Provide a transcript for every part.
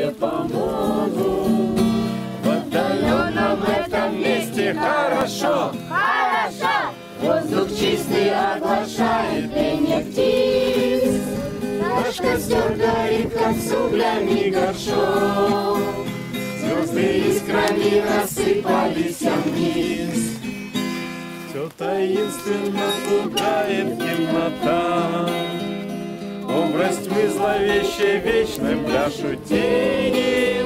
тебе помогу. В отдаленном этом месте хорошо, хорошо. Воздух чистый оглашает пение птиц. Наш костер горит, как с углями горшок. Звезды искрами рассыпались вниз. Все таинственно пугает темнота. Образ тьмы зловещей вечным пляшу тени.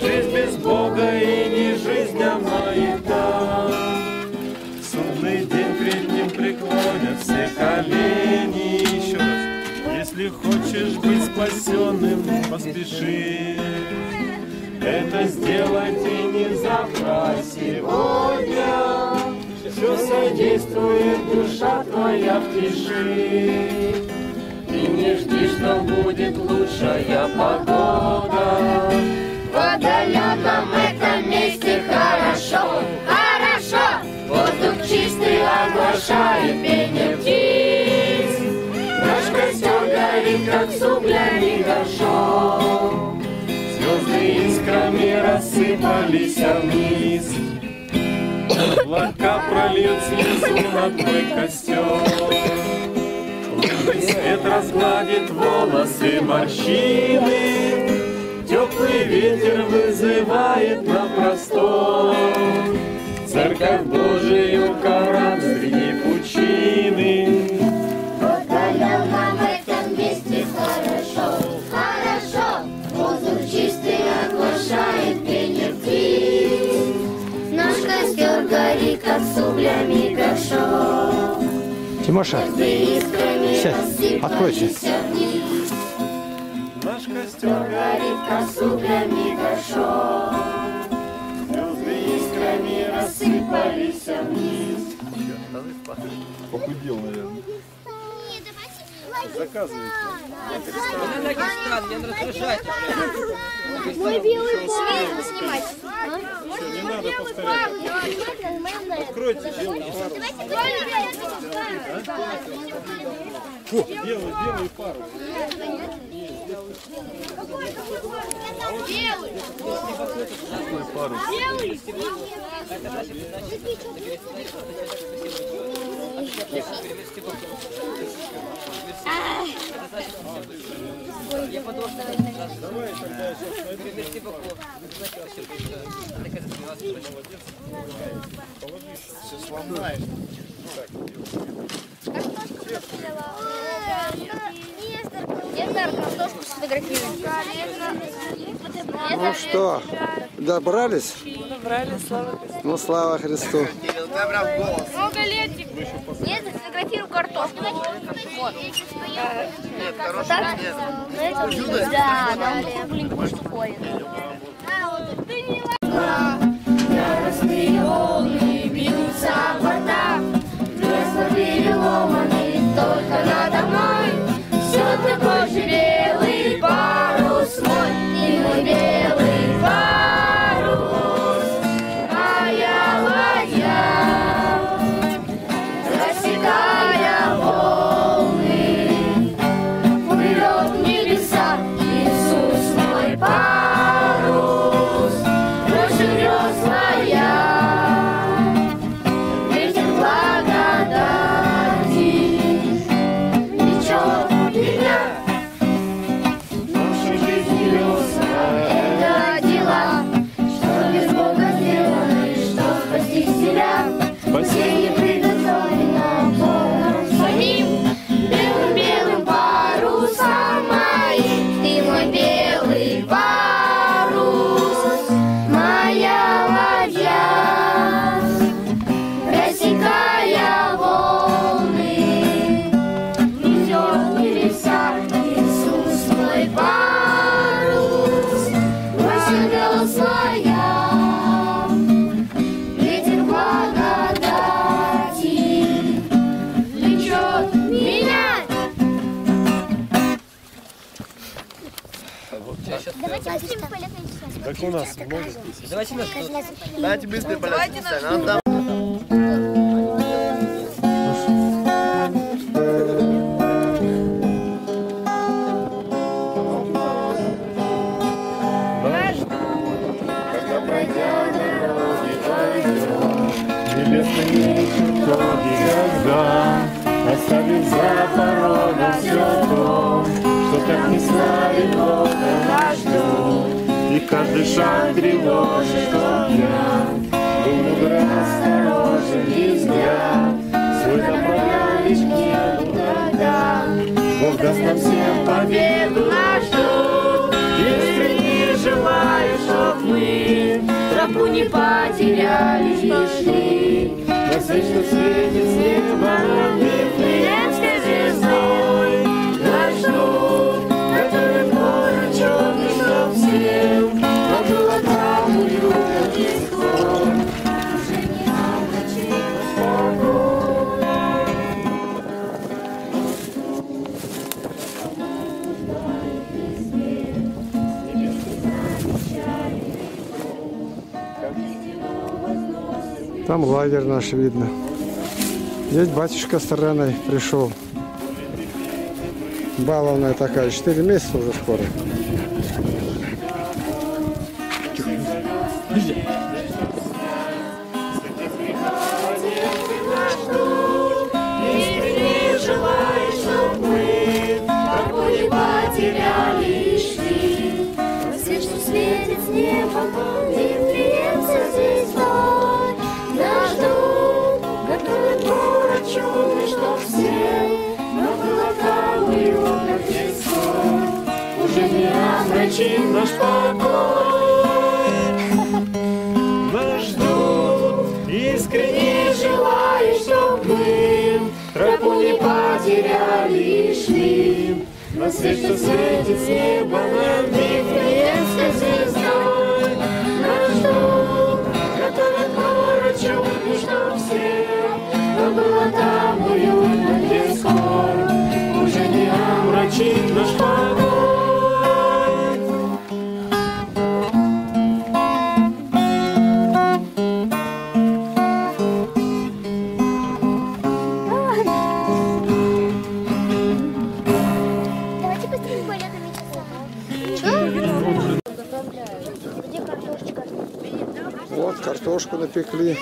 Жизнь без Бога и не жизнь, а маята. Судный день перед ним преклонят все колени. Еще раз. Если хочешь быть спасенным, поспеши. Это сделать и не завтра, а сегодня. Все содействует душа твоя в тиши. И не жди, что будет лучшая погода. В отдаленном этом месте хорошо, хорошо. Воздух чистый оглашает пение птиц. Наш костер горит, как с углями горшок. Звезды искрами рассыпались вниз. Облака прольют слезу на твой костер. Лунный свет разгладит волосы морщины. Теплый ветер вызывает на простор. Церковь Божию кора среди пучины. В отдаленном этом месте хорошо, хорошо. Воздух чистый оглашает пение птиц. Наш костер горит, как с углями горшок. Тимоша, сядь, откройся. Наш костер горит, как с углями горшок. Звезды искрами рассыпались вниз. Похудел, наверное. Заказывайте. Она на ноги странная, она раздражает. Мой белый палец снимать. Все, не надо повторять. Откройте. Белый парус. Белый парус. Белый. Я подошла. Давай тогда еще перенести бакло. Все сломаешь. Картошку сфотографировали. Ну что, добрались? Добрались, слава Христу. Ну, слава Христу. Много лет. Я сфотографирую картошку. Вот. Нет, хорошая нет. Да, да, блин, такое. Яростные волны бьются о борта. Вместо переломаны только надо мной. Все такой же белый парус мой. И мой белый парус, а я ладья, рассекая волны, плывет в небеса Иисус мой парус. Больше грез моя, ветер благодати ничего. Спасение приготовлено Богом самим. Белым-белым парусом моим. Ты мой белый парус, моя ладья, рассекая волны, идет небеса Иисус мой парус. Восемь грез моя, как у нас. Давайте нас. Давайте быстро полетать. Давайте. небесные чертоги, когда оставив за порогом все то, что так не славит Бог нас ждет, и каждый шаг тревожит, чтоб я был мудро осторожен и взгляд свой направлял лишь к небу тогда. Бог даст нам всем победу нас ждет, и искренне желаю, чтоб мы тропу не потеряли и шли, на свечном свете с неба Вифлеемской звездой нас ждут, готовят город черный, чтоб всем нам было там уютно и склон, уже не нам ночевать спокойно. Там лагерь наш видно. Здесь батюшка с Реной пришел. Баловная такая, 4 месяца уже скоро. Наш покой нас ждут, искренне желаю, чтоб мы тропу не потеряли и шли, на свет, что светит с неба нам Вифлеемской звездой. Нас ждут, готовят город чудный, чтоб всем нам было там уютно и скоро, уже не омрачит наш покой. Вот картошку напекли,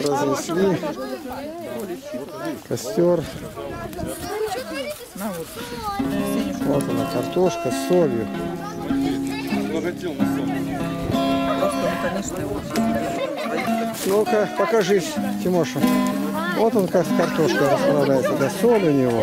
разнесли, костер. Вот она, картошка с солью. Ну-ка, покажись, Тимоша. Вот он как картошка расправляется, да, соль у него.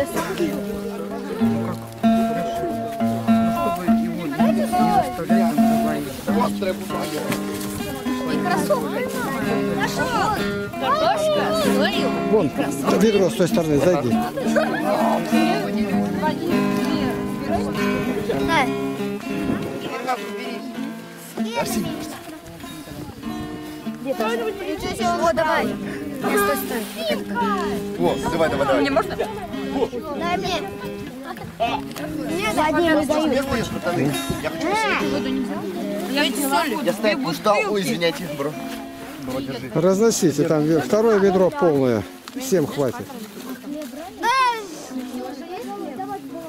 Вон, ведро с той стороны, зайди. О, давай. О, давай, давай, давай. Мне можно? Дай мне. Я стою, ждал, извиняйте, бро. Разносите, там второе ведро полное. Всем хватит.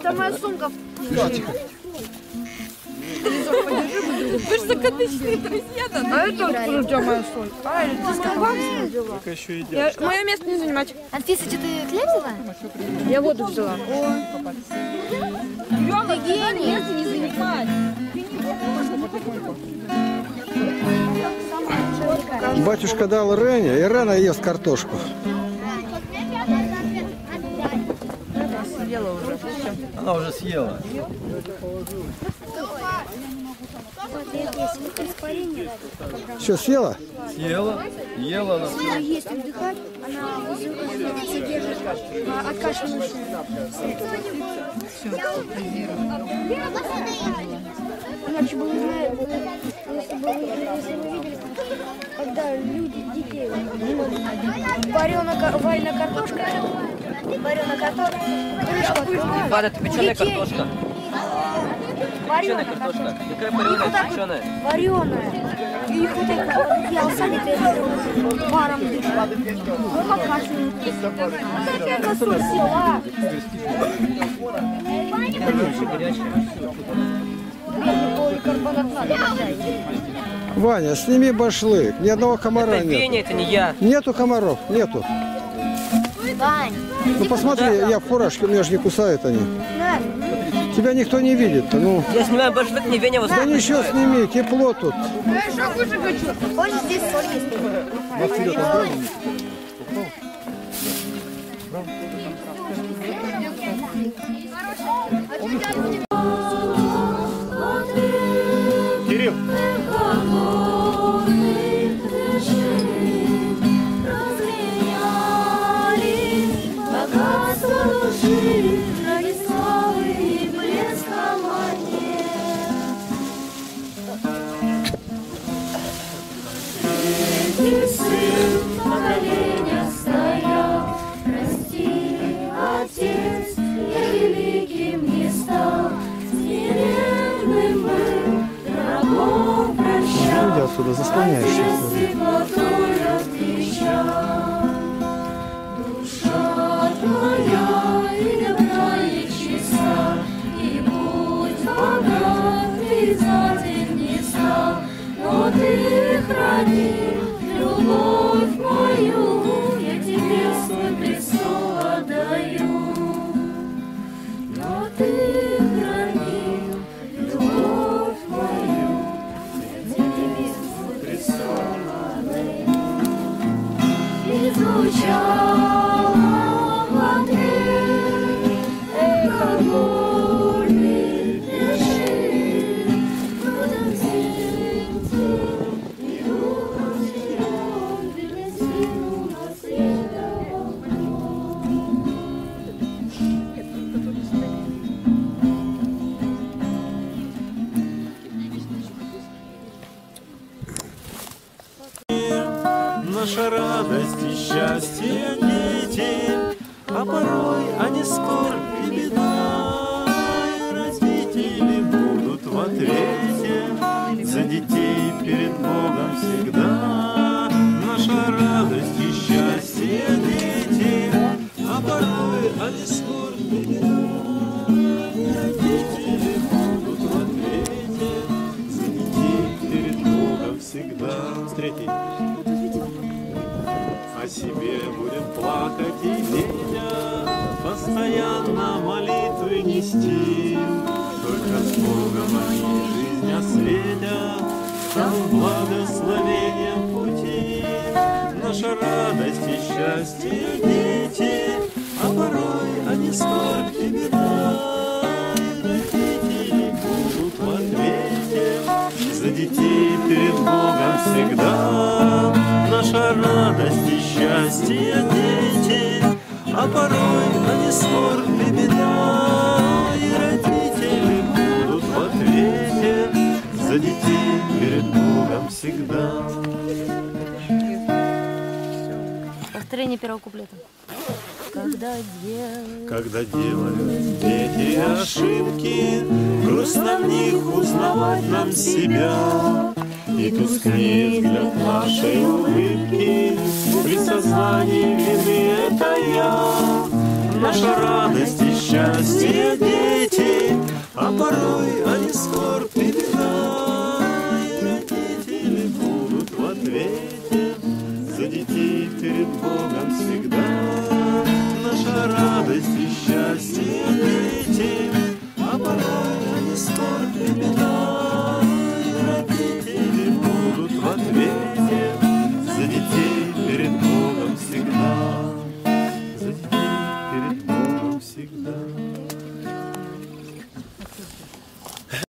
Там моя сумка. Вы же закатычные друзья, да? А это у тебя моя сумка. А, это еще едят. Мое место не занимать. Анфиса, что ты хлеб взяла? Я воду взяла. Ты гений, место не занимать. Батюшка дал Рене, и Рена ест картошку. Она уже съела. Что, съела? Съела. Ела она. Она ест, отдыхать, она содержит откашивающую. Иначе бы узнали, если мы видели, когда люди детей вареная картошка, вареная картошка, Вада, ты печеная картошка? Вареная картошка. Какая вареная, печеная? Вареная. И их вот так я сами-то варом дышу. Мы покажем. Какая картошка села? Ваня, сними башлык. Ни одного комара нет. Это не я. Нету комаров, нету. Вань. Ну посмотри, я в фуражке, меня же не кусают они. Тебя никто не видит. Ну. Я снимаю башлык, не Веня. Да ничего, сними, тепло тут. Я кушать хочу. Хочешь здесь, Кирилл. Отсюда заслоняющийся. Наша радость и счастье детей, а порой они скорбь и беда. Родители будут в ответе за детей перед Богом всегда. Наша радость и счастье детей, а порой они скорбь и беда. Родители будут в ответе за детей перед Богом всегда. Встретить. О себе будет плакать и детям, постоянно молитвы нести. Только с Богом они жизнь осветят, там благословение пути. Наша радость и счастье дети, а порой они скорбь и беда. Родители будут в ответе за детей перед Богом всегда. Наша радость и счастье детей, а порой они скорбь и беда. И родители будут в ответе за детей перед Богом всегда. Повторение первого куплета. Когда делают дети ошибки, грустно в них узнавать нам себя. И тускнеет взгляд нашей улыбки при сознании вины это я. Наша радость и счастье дети, а порой они скорбь.